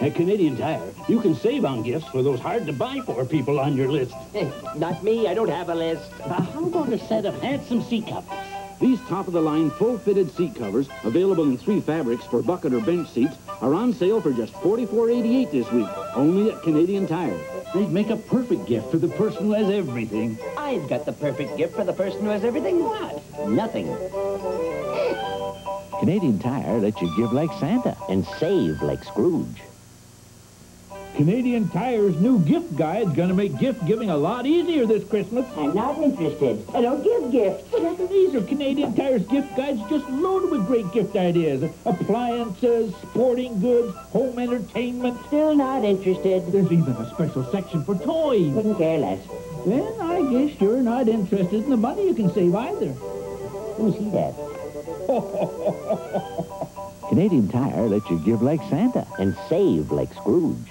At Canadian Tire, you can save on gifts for those hard-to-buy-for people on your list. Hey, not me. I don't have a list. How about a set of handsome seat covers? These top-of-the-line, full-fitted seat covers, available in 3 fabrics for bucket or bench seats, are on sale for just $44.88 this week, only at Canadian Tire. They'd make a perfect gift for the person who has everything. I've got the perfect gift for the person who has everything what? Nothing. Canadian Tire lets you give like Santa and save like Scrooge. Canadian Tire's new gift guide's gonna make gift giving a lot easier this Christmas. I'm not interested. I don't give gifts. These are Canadian Tire's gift guides just loaded with great gift ideas. Appliances, sporting goods, home entertainment. Still not interested. There's even a special section for toys. Couldn't care less. Well, I guess you're not interested in the money you can save either. Who's he at? Canadian Tire lets you give like Santa and save like Scrooge.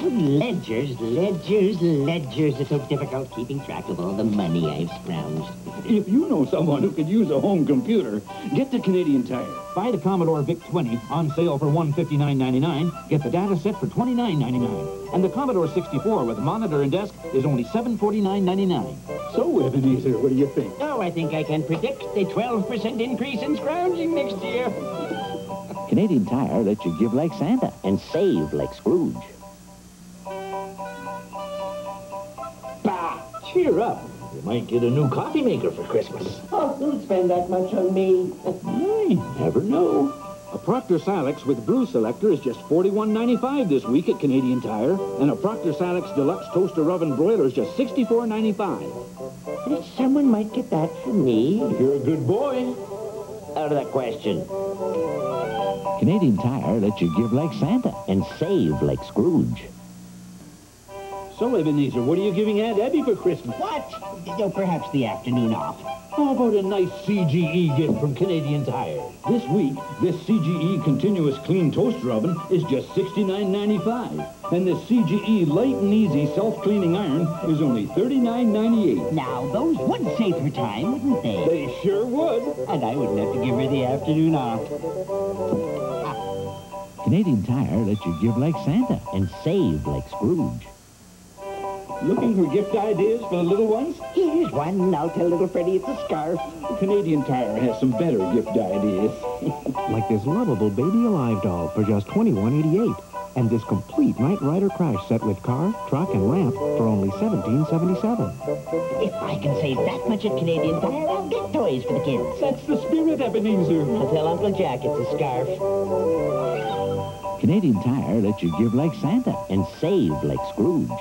Ledgers, ledgers, ledgers. It's so difficult keeping track of all the money I've scrounged. If you know someone who could use a home computer, get to Canadian Tire. Buy the Commodore VIC-20 on sale for $159.99. Get the data set for $29.99. And the Commodore 64 with monitor and desk is only $749.99. So, Ebenezer, what do you think? Oh, I think I can predict a 12% increase in scrounging next year. Canadian Tire lets you give like Santa and save like Scrooge. Cheer up. You might get a new coffee maker for Christmas. Oh, don't spend that much on me. I never know. A Proctor Silex with brew selector is just $41.95 this week at Canadian Tire, and a Proctor Silex Deluxe Toaster Oven Broiler is just $64.95. Someone might get that for me. You're a good boy. Out of the question. Canadian Tire lets you give like Santa and save like Scrooge. So, Ebenezer, what are you giving Aunt Abby for Christmas? What? Oh, perhaps the afternoon off. How about a nice CGE gift from Canadian Tire? This week, this CGE Continuous Clean Toaster Oven is just $69.95. And this CGE Light and Easy Self-Cleaning Iron is only $39.98. Now, those would save her time, wouldn't they? They sure would. And I wouldn't have to give her the afternoon off. Canadian Tire lets you give like Santa and save like Scrooge. Looking for gift ideas for the little ones? Here's one. I'll tell little Freddy it's a scarf. Canadian Tire has some better gift ideas. Like this lovable Baby Alive doll for just $21.88. And this complete Knight Rider crash set with car, truck, and ramp for only $17.77. If I can save that much at Canadian Tire, I'll get toys for the kids. That's the spirit, Ebenezer. I'll tell Uncle Jack it's a scarf. Canadian Tire lets you give like Santa and save like Scrooge.